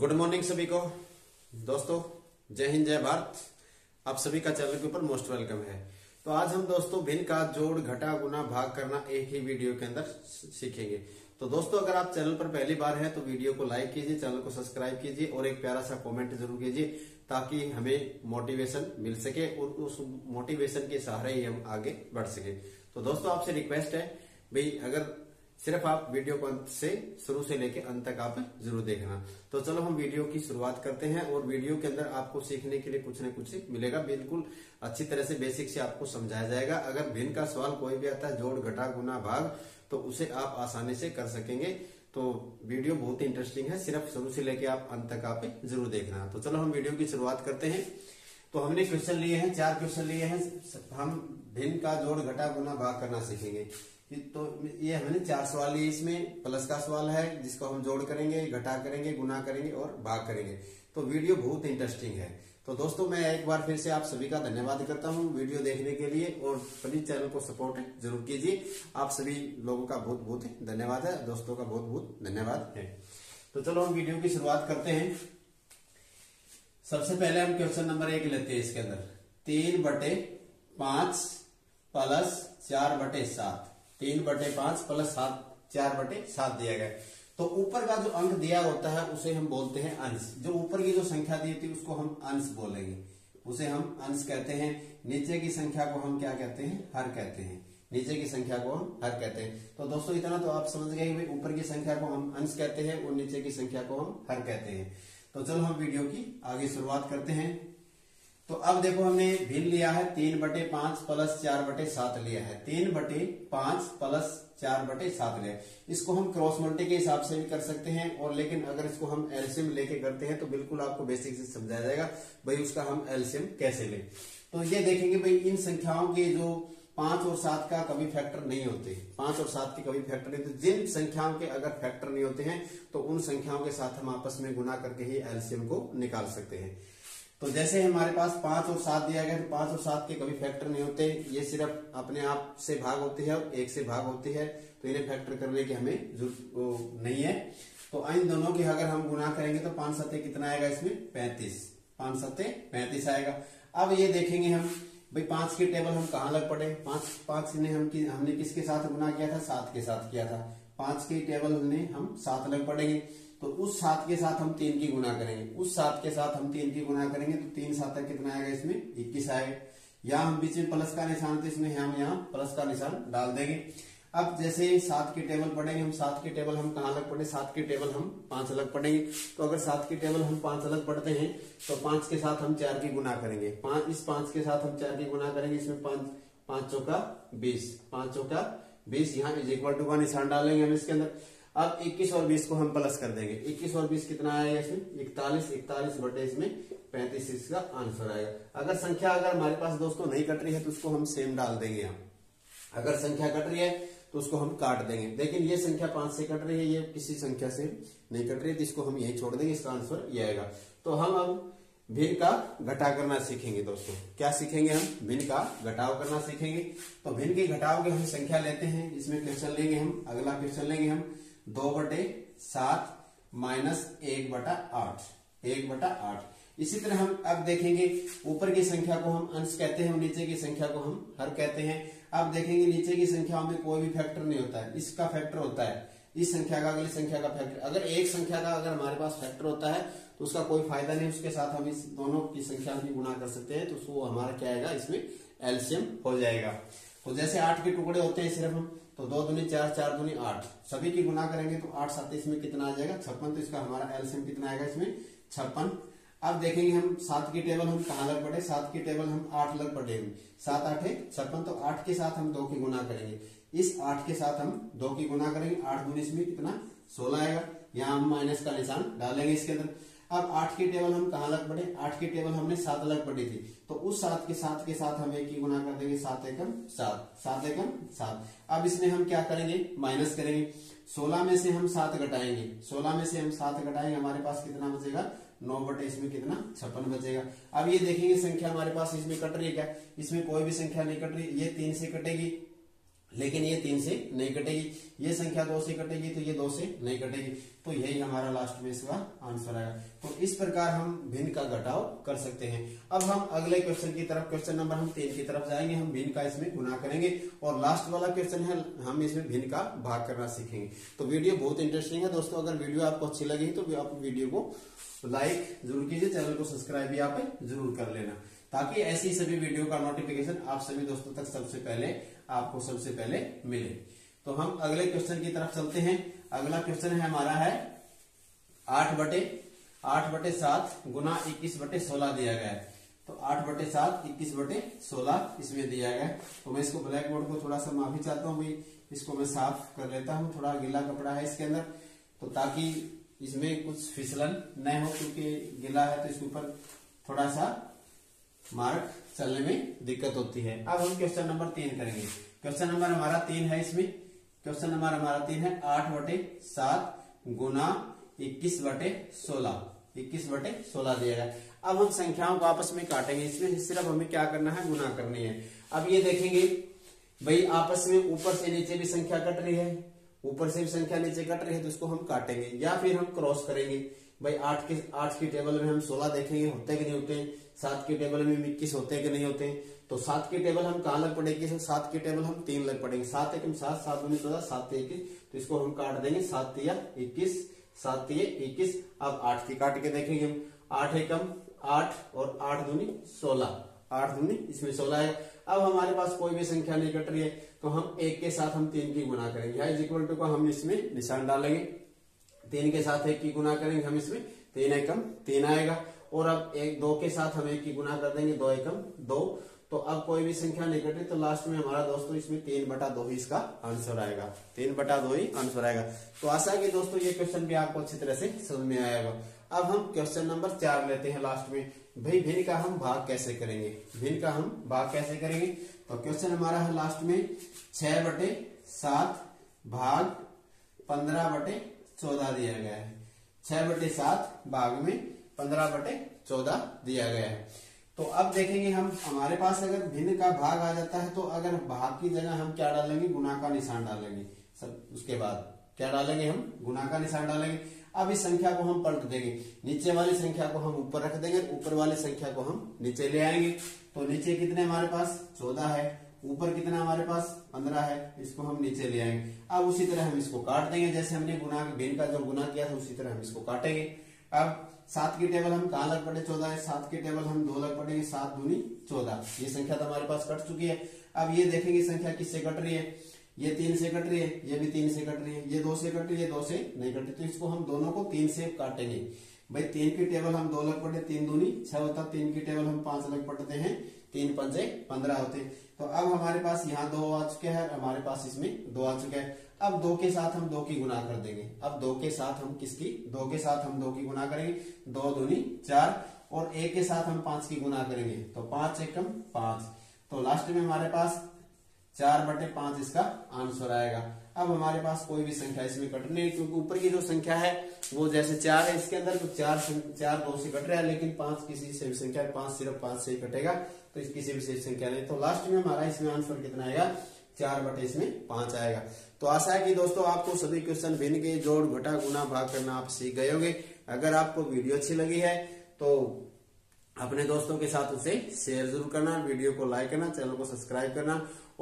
Good morning सभी को दोस्तों, जय हिंद जय भारत। आप सभी का चैनल के ऊपर मोस्ट वेलकम है। तो आज हम दोस्तों भिन्न का जोड़ घटा गुना भाग करना एक ही वीडियो के अंदर सीखेंगे। तो दोस्तों अगर आप चैनल पर पहली बार हैं तो वीडियो को लाइक कीजिए, चैनल को सब्सक्राइब कीजिए और एक प्यारा सा कॉमेंट जरूर कीजिए ताकि हमें मोटिवेशन मिल सके और उस मोटिवेशन के सहारे ही हम आगे बढ़ सके। तो दोस्तों आपसे रिक्वेस्ट है भाई, अगर सिर्फ आप वीडियो को अंत से शुरू से लेके अंत तक आप जरूर देखना। तो चलो हम वीडियो की शुरुआत करते हैं और वीडियो के अंदर आपको सीखने के लिए कुछ न कुछ मिलेगा। बिल्कुल अच्छी तरह से बेसिक से आपको समझाया जाएगा। अगर भिन्न का सवाल कोई भी आता है, जोड़ घटा गुना भाग, तो उसे आप आसानी से कर सकेंगे। तो वीडियो बहुत ही इंटरेस्टिंग है, सिर्फ शुरू से लेके आप अंत तक आप जरूर देखना। तो चलो हम वीडियो की शुरुआत करते हैं। तो हमने क्वेश्चन लिए हैं, 4 क्वेश्चन लिए हैं। हम भिन्न का जोड़ घटा गुना भाग करना सीखेंगे। तो ये हमने 4 सवाल लिए, इसमें प्लस का सवाल है जिसको हम जोड़ करेंगे, घटा करेंगे, गुना करेंगे और भाग करेंगे। तो वीडियो बहुत इंटरेस्टिंग है। तो दोस्तों मैं एक बार फिर से आप सभी का धन्यवाद करता हूँ वीडियो देखने के लिए और प्लीज चैनल को सपोर्ट जरूर कीजिए। आप सभी लोगों का बहुत बहुत धन्यवाद है, दोस्तों का बहुत बहुत धन्यवाद है। तो चलो हम वीडियो की शुरुआत करते हैं। सबसे पहले हम क्वेश्चन नंबर 1 लेते हैं। इसके अंदर 3/5 प्लस 4/7, 3/5 प्लस 7 4/7 दिया गया। तो ऊपर का जो अंक दिया होता है उसे हम बोलते हैं अंश। जो ऊपर की जो संख्या दी थी उसको हम अंश बोलेंगे, उसे हम अंश कहते हैं। नीचे की संख्या को हम क्या कहते हैं? हर कहते हैं। नीचे की संख्या को हम हर कहते हैं। तो दोस्तों इतना तो आप समझ गए भाई, ऊपर की संख्या को हम अंश कहते हैं और नीचे की संख्या को हम हर कहते हैं। तो चलो हम वीडियो की आगे शुरुआत करते हैं। तो अब देखो हमने भिन्न लिया है, 3/5 प्लस 4/7 लिया है। 3/5 प्लस 4/7 लिया। इसको हम क्रॉस मल्टी के हिसाब से भी कर सकते हैं और लेकिन अगर इसको हम एलसीएम लेके करते हैं तो बिल्कुल आपको बेसिक से समझाया जाएगा भाई उसका हम एलसीएम कैसे लें। तो ये देखेंगे भाई इन संख्याओं के जो 5 और 7 का कभी फैक्टर नहीं होते, 5 और 7 के कभी फैक्टर नहीं होते। जिन संख्याओं के अगर फैक्टर नहीं होते हैं तो उन संख्याओं के साथ हम आपस में गुना करके ही एलसीएम को निकाल सकते हैं। तो जैसे हमारे पास 5 और 7 दिया गया, तो 5 और 7 के कभी फैक्टर नहीं होते, ये सिर्फ अपने आप से भाग होती है और 1 से भाग होती है। तो इन्हें फैक्टर करने की हमें जरूरत नहीं है। तो इन दोनों की अगर हम गुना करेंगे तो 5 सत्ते कितना आएगा इसमें? 35। 5 सत्ते 35 आएगा। अब ये देखेंगे हम भाई 5 की टेबल हम कहाँ लग पड़े। 5 ने हमने किसके साथ गुना किया था? 7 के साथ किया था। 5 की टेबल में हम 7 लग पड़ेंगे। तो उस 7 के साथ हम 3 की गुना करेंगे, उस 7 के साथ हम 3 की गुना करेंगे तो 3 सत्ता कितना आएगा इसमें? 21 आएगा। या हम बीच में प्लस का निशान थे, इसमें हम यहाँ प्लस का निशान डाल देंगे। अब जैसे 7 की टेबल पड़ेंगे हम, 7 की टेबल हम कहाँ लग पड़े? 7 की टेबल हम 5 अलग पड़ेंगे। तो अगर 7 की टेबल हम 5 अलग पड़ते हैं तो 5 के साथ हम 4 की गुना करेंगे। इस 5 के साथ हम 4 की गुना करेंगे, इसमें 5 5 चौका 20, 5 चौका 20, यहाँ इज इक्वल टू का निशान डालेंगे हम इसके अंदर। अब 21 और 20 को हम प्लस कर देंगे। 21 और 20 कितना आएगा इसमें? 41। 41 बटे इसमें 35 इसका आंसर आएगा। अगर संख्या अगर हमारे पास दोस्तों नहीं कट रही है तो उसको हम सेम डाल देंगे यहाँ। अगर संख्या कट रही है तो उसको हम काट देंगे, लेकिन ये संख्या 5 से कट रही है, ये किसी संख्या से नहीं कट रही है, तो इसको हम यही छोड़ देंगे। इसका आंसर ये आएगा। तो हम अब भिन्न का घटाव करना सीखेंगे दोस्तों। क्या सीखेंगे? हम भिन्न का घटाव करना सीखेंगे। तो भिन्न के घटाव के हम संख्या लेते हैं। इसमें क्वेश्चन लेंगे हम, अगला क्वेश्चन लेंगे हम 2/7 माइनस 1/8, 1/8। इसी तरह हम अब देखेंगे ऊपर की संख्या को हम अंश कहते हैं और नीचे की संख्या को हम हर कहते हैं। अब देखेंगे नीचे की संख्याओं में कोई भी फैक्टर नहीं होता है, इसका फैक्टर होता है इस संख्या का अगली संख्या का फैक्टर। अगर एक संख्या का अगर हमारे पास फैक्टर होता है तो उसका कोई फायदा नहीं, उसके साथ हम इस दोनों की संख्या में गुणा कर सकते हैं। तो वो हमारा क्या आएगा इसमें? एलसीएम हो जाएगा। तो जैसे 8 के टुकड़े होते हैं सिर्फ हम, तो 2 दूनी 4, 4 दूनी 8, सभी की गुना करेंगे तो 8 सत्ते इसमें कितना आ जाएगा? 56। तो इसका हमारा एलसीएम कितना आएगा इसमें? 56। अब देखेंगे हम 7 की टेबल हम कहाँ लग पड़े? 7 की टेबल हम 8 लग पड़ेंगे। 7 8 है 56। तो 8 के साथ हम 2 की गुना करेंगे, इस 8 के साथ हम 2 की गुना करेंगे। 8 दूनी में कितना? 16 आएगा। यहाँ हम माइनस का निशान डालेंगे इसके अंदर। अब 8 की टेबल हम कहाँ लग पड़े? 8 की टेबल हमने 7 लग पड़ी थी, तो उस 7 के साथ हम 1 की गुना कर देंगे। 7 एकम 7, 7 एकम 7। अब इसमें हम क्या करेंगे? माइनस करेंगे। 16 में से हम 7 घटाएंगे, 16 में से हम 7 घटाएंगे, हमारे पास कितना बचेगा? 9 बटे इसमें कितना? 56 बचेगा। अब ये देखेंगे संख्या हमारे पास इसमें कट रही है क्या? इसमें कोई भी संख्या नहीं कट रही, ये 3 से कटेगी, लेकिन ये 3 से नहीं कटेगी, ये संख्या 2 से कटेगी तो ये 2 से नहीं कटेगी, तो यही हमारा लास्ट में इसका आंसर आएगा। तो इस प्रकार हम भिन्न का घटाव कर सकते हैं। अब हम अगले क्वेश्चन की तरफ, क्वेश्चन नंबर हम 3 की तरफ जाएंगे, हम भिन्न का इसमें गुना करेंगे और लास्ट वाला क्वेश्चन है, हम इसमें भिन्न का भाग करना सीखेंगे। तो वीडियो बहुत इंटरेस्टिंग है दोस्तों, अगर वीडियो आपको अच्छी लगी तो आप वीडियो को लाइक जरूर कीजिए, चैनल को सब्सक्राइब भी आप जरूर कर लेना, ताकि ऐसी सभी वीडियो का नोटिफिकेशन आप सभी दोस्तों तक सबसे पहले मिले। तो हम अगले क्वेश्चन की तरफ चलते हैं। अगला क्वेश्चन है हमारा है 8 बटे 7 गुना 21 बटे 16 दिया गया है। तो 8 बटे 7 21 बटे 16 इसमें दिया गया है। तो मैं इसको ब्लैक बोर्ड को थोड़ा सा माफी चाहता हूँ, इसको मैं साफ कर लेता हूँ, थोड़ा गीला कपड़ा है इसके अंदर, तो ताकि इसमें कुछ फिसलन न हो, क्योंकि गीला है तो इसके ऊपर थोड़ा सा मार्क चलने में दिक्कत होती है। अब हम क्वेश्चन नंबर 3 करेंगे। क्वेश्चन नंबर हमारा 3 है, इसमें क्वेश्चन नंबर हमारा 3 है 8 बटे 7 गुना 21 बटे 16 दिया गया। अब हम संख्याओं को आपस में काटेंगे, इसमें सिर्फ हमें क्या करना है, गुना करनी है। अब ये देखेंगे भाई आपस में ऊपर से नीचे भी संख्या कट रही है, ऊपर से भी संख्या नीचे कट रही है, तो इसको हम काटेंगे या फिर हम क्रॉस करेंगे। भाई 8 की टेबल में हम 16 देखेंगे होते कि नहीं होते, 7 की टेबल में 21 होते कि नहीं होते। तो 7 की टेबल हम कहाँ लग पड़ेगी, 7 की टेबल हम 3 लग पड़ेंगे, 7 एकम 7, 7 दूनी 14, 7 3 21, तो इसको हम काट देंगे, 7 3 21, 7 3 21। अब 8 की काट के देखेंगे हम, 8 एकम 8 और 8 दूनी 16, 8 दूनी इसमें 16 है। अब हमारे पास कोई भी संख्या नहीं कट रही है, तो हम 1 के साथ हम 3 की गुना करेंगे, या इज इक्वल टू को हम इसमें निशान डालेंगे, 3 के साथ 1 की गुना करेंगे हम, इसमें 3 एकम 3 आएगा। और अब 2 के साथ हम 1 की गुना कर देंगे, 2 एकम 2। तो अब कोई भी संख्या नहीं कटी, तो लास्ट में हमारा दोस्तों इसमें 3 बटा 2 ही इसका आंसर आएगा, 3 बटा 2 ही आंसर आएगा। तो आशा है कि दोस्तों ये क्वेश्चन भी आपको अच्छी तरह से समझ में आएगा। अब हम क्वेश्चन नंबर 4 लेते हैं लास्ट में, भाई भिन्न का हम भाग कैसे करेंगे, भिन्न का हम भाग कैसे करेंगे। तो क्वेश्चन हमारा है लास्ट में 6 बटे 7 भाग 15 बटे 14 दिया गया है, 6 बटे 7 भाग में 15 बटे 14 दिया गया है। तो अब देखेंगे हम, हमारे पास अगर भिन्न का भाग आ जाता है, तो अगर भाग की जगह हम क्या डालेंगे, गुना का निशान डालेंगे। सब उसके बाद क्या डालेंगे, हम गुना का निशान डालेंगे। अब इस संख्या को हम पलट देंगे, नीचे वाली संख्या को हम ऊपर रख देंगे, ऊपर वाली संख्या को हम नीचे ले आएंगे। तो नीचे कितने हमारे पास 14 है, ऊपर कितना हमारे पास 15 है, इसको हम नीचे ले आएंगे। अब उसी तरह हम इसको काट देंगे, जैसे हमने गुना भिन्न का जो गुना किया था उसी तरह हम इसको काटेंगे। अब 7 की टेबल हम कहाँ लग पड़े, 14 है, 7 की टेबल हम 2 लग पड़ेंगे, 7 दूनी 14, ये संख्या तो हमारे पास कट चुकी है। अब ये देखेंगे संख्या किससे कट रही है, ये 3 से कट रही है, ये भी 3 से कट रही है, ये 2 से कट रही है, 2 से नहीं कट रही, तो इसको हम दोनों को 3 से काटेंगे। भाई 3 की टेबल हम 2 लग पड़े, 3 दूनी 6 होता, 3 की टेबल हम 5 लग पड़ते हैं, 3 पंजे 15 होते। तो अब हमारे पास यहाँ 2 आ चुके हैं, हमारे पास इसमें 2 आ चुके हैं। अब 2 के साथ हम 2 की गुना कर देंगे। अब 2 के साथ हम 2 की गुना करेंगे, 2 दूनी 4, और 1 के साथ हम 5 की गुना करेंगे, तो 5 एकम 5। तो लास्ट में हमारे पास 4 बटे 5 इसका आंसर आएगा। अब हमारे पास कोई भी संख्या इसमें कट नहीं, क्योंकि ऊपर की जो संख्या है वो जैसे 4 है इसके अंदर, तो 4 2 से कट रहा है, लेकिन 5 किसी से भी संख्या, 5 सिर्फ 5 से ही कटेगा, तो इसकी किसी भी संख्या नहीं। तो लास्ट में हमारा इसमें आंसर कितना आएगा, 4 बटे 5 आएगा। तो आशा है कि दोस्तों आपको सभी क्वेश्चन भिन्न के जोड़ घटा गुना भाग करना आप सीख गए होंगे। अगर आपको वीडियो अच्छी लगी है तो अपने दोस्तों के साथ उसे शेयर जरूर करना, वीडियो को लाइक करना, चैनल को सब्सक्राइब करना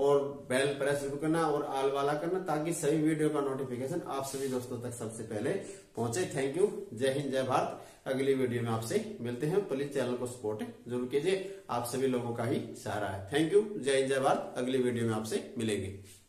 और बेल प्रेस जरूर करना और आल वाला करना, ताकि सभी वीडियो का नोटिफिकेशन आप सभी दोस्तों तक सबसे पहले पहुंचे। थैंक यू, जय हिंद, जय भारत। अगली वीडियो में आपसे मिलते हैं, प्लीज चैनल को सपोर्ट जरूर कीजिए, आप सभी लोगों का ही सहारा है। थैंक यू, जय हिंद, जय भारत। अगली वीडियो में आपसे मिलेंगे।